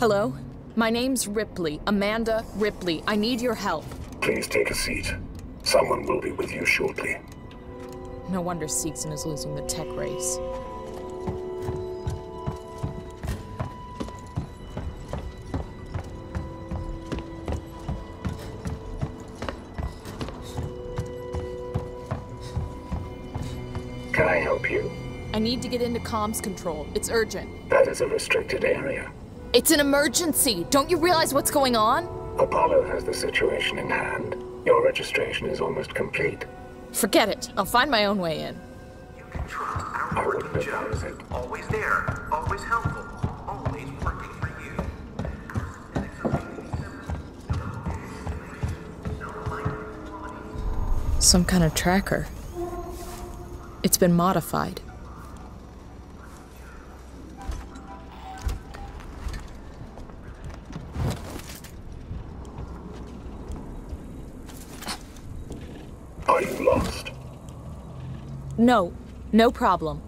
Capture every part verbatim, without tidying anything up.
Hello? My name's Ripley, Amanda Ripley. I need your help. Please take a seat. Someone will be with you shortly. No wonder Seegson is losing the tech race. Can I help you? I need to get into comms control. It's urgent. That is a restricted area. It's an emergency! Don't you realize what's going on? Apollo has the situation in hand. Your registration is almost complete. Forget it. I'll find my own way in. You control our working jobs. Always there. Always helpful. Always working for you. Some kind of tracker. It's been modified. Are you lost? No, no problem.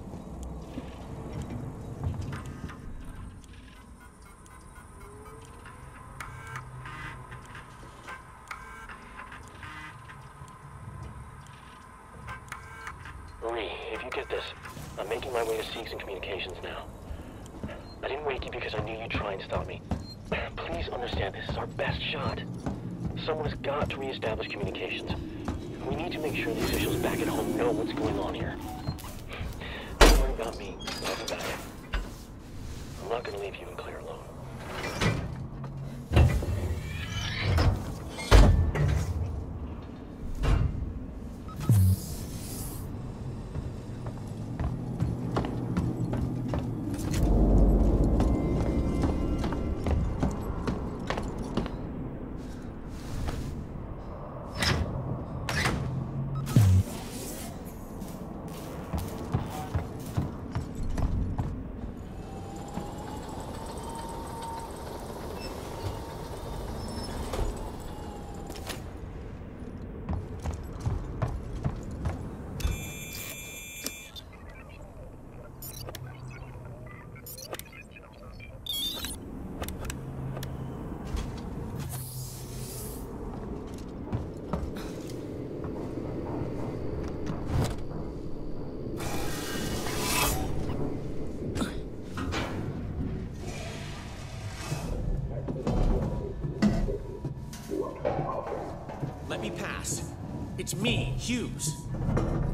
It's me, Hughes.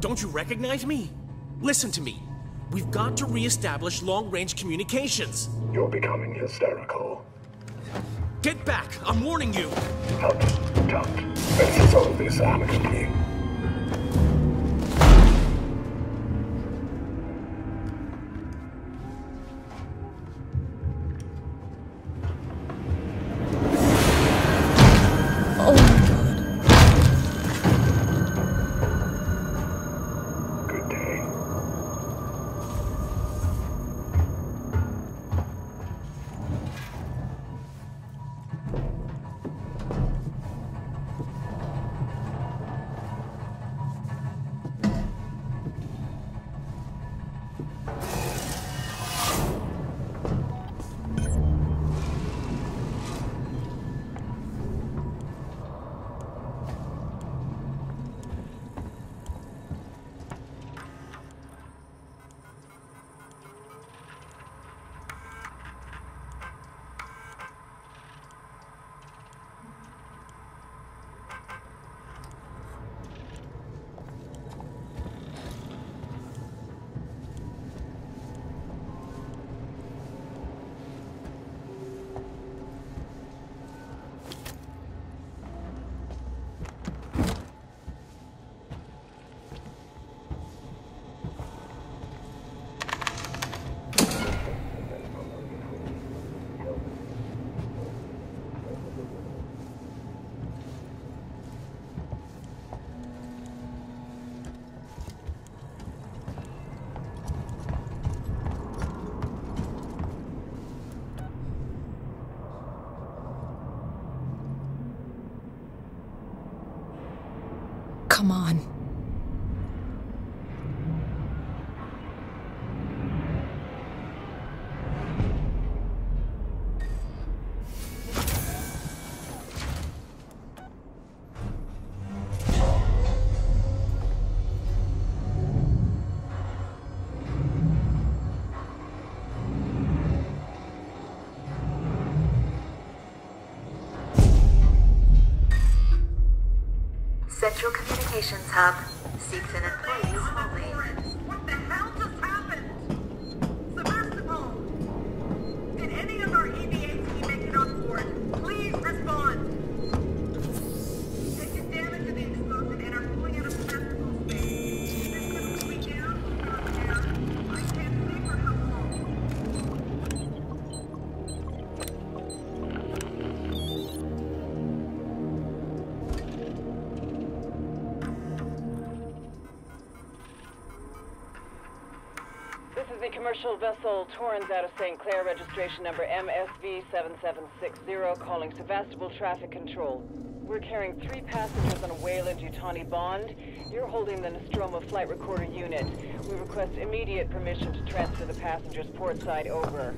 Don't you recognize me? Listen to me. We've got to re-establish long-range communications. You're becoming hysterical. Get back! I'm warning you! Don't, don't. Let's resolve this amicably. Come on. Central Communications Hub. Seegson employees only. What the hell just happened? Sevastopol! Did any of our E V A T make it on board? Please respond! They took damage to the explosion and are pulling out of Sevastopol space. This could be down or not down. I can't see for how long. Commercial vessel Torrens out of Saint Clair, registration number M S V seven seven six zero, calling Sevastopol Traffic Control. We're carrying three passengers on a Weyland-Yutani bond. You're holding the Nostromo flight recorder unit. We request immediate permission to transfer the passengers port side over.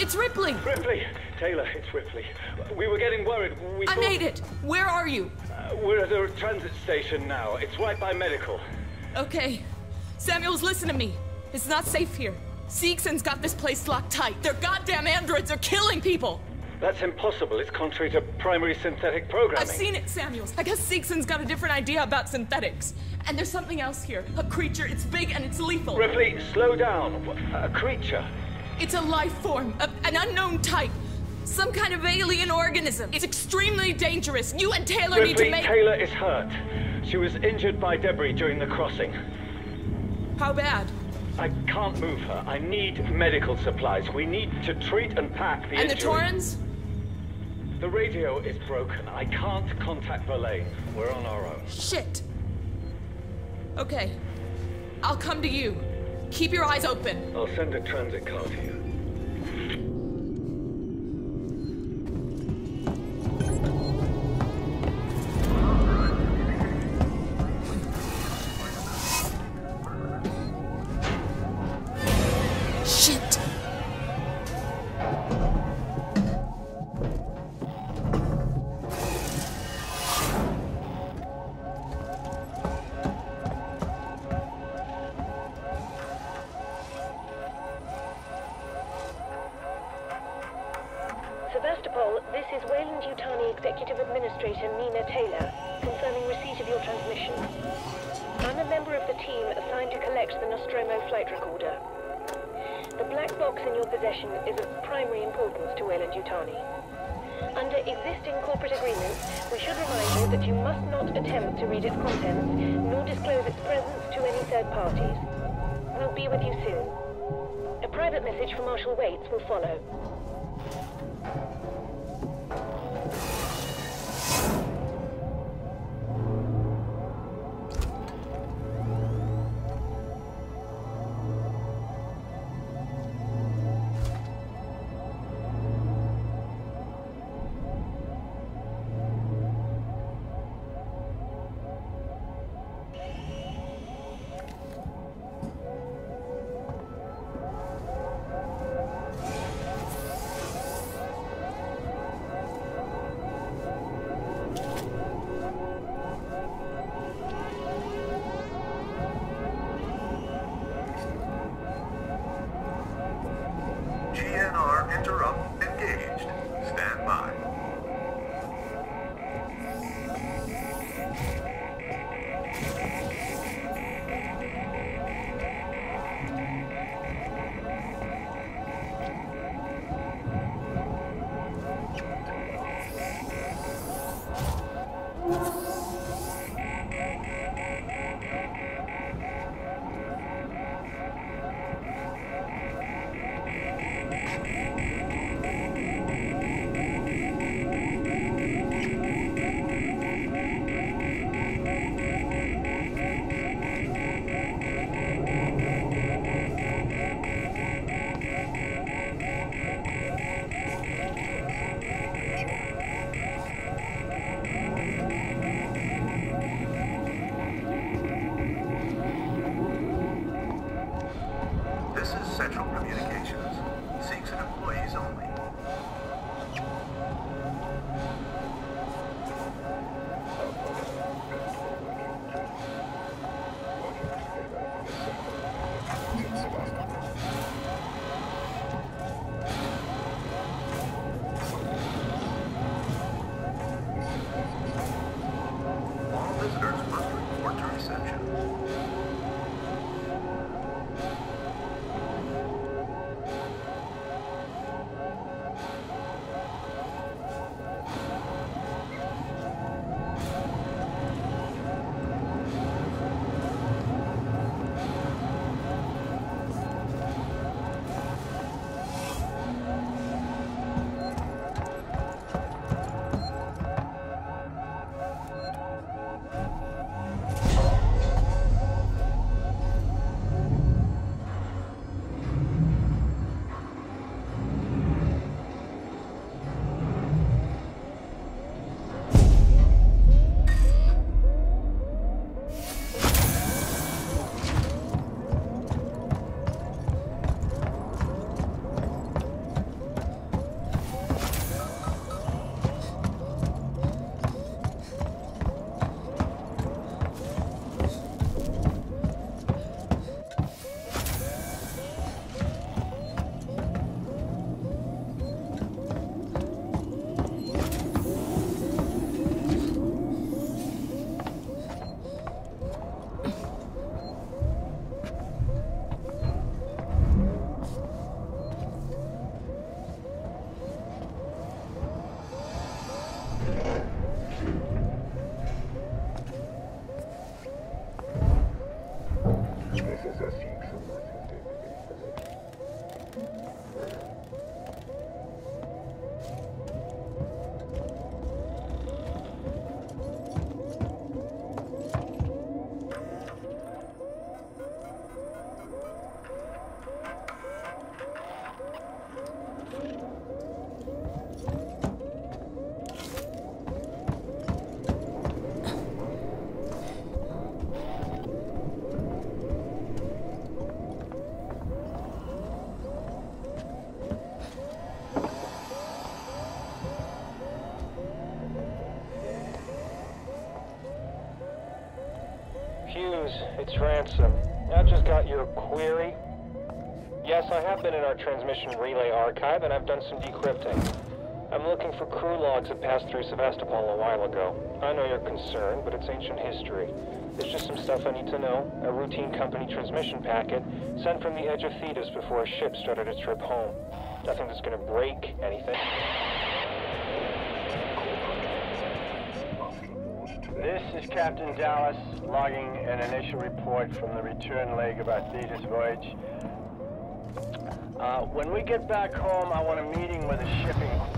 It's Ripley! Ripley! Taylor, it's Ripley. We were getting worried. We I thought... made it! Where are you? Uh, we're at a transit station now. It's right by medical. Okay. Samuels, listen to me. It's not safe here. Seegson's got this place locked tight. Their goddamn androids are killing people! That's impossible. It's contrary to primary synthetic programming. I've seen it, Samuels. I guess Seegson's got a different idea about synthetics. And there's something else here. A creature. It's big and it's lethal. Ripley, slow down. A creature? It's a life form, a, an unknown type, some kind of alien organism. It's extremely dangerous. You and Taylor Ripley, need to make- Taylor is hurt. She was injured by debris during the crossing. How bad? I can't move her. I need medical supplies. We need to treat and pack the And injury. The Torrens? The radio is broken. I can't contact Verlaine. We're on our own. Shit. Okay. I'll come to you. Keep your eyes open. I'll send a transit car to you. Shit. Sevastopol, this is Weyland-Yutani Executive Administrator Nina Taylor, concerning receipt of your transmission. I'm a member of the team assigned to collect the Nostromo flight recorder. The black box in your possession is of primary importance to Weyland-Yutani. Under existing corporate agreements, we should remind you that you must not attempt to read its contents, nor disclose its presence to any third parties. We'll be with you soon. A private message from Marshal Waits will follow. It's Ransom. I just got your query. Yes, I have been in our transmission relay archive, and I've done some decrypting. I'm looking for crew logs that passed through Sevastopol a while ago. I know you're concerned, but it's ancient history. There's just some stuff I need to know. A routine company transmission packet sent from the edge of Thetis before a ship started its trip home. Nothing that's going to break anything. This is Captain Dallas, logging an initial report from the return leg of our Thetis voyage. Uh, when we get back home, I want a meeting with a shipping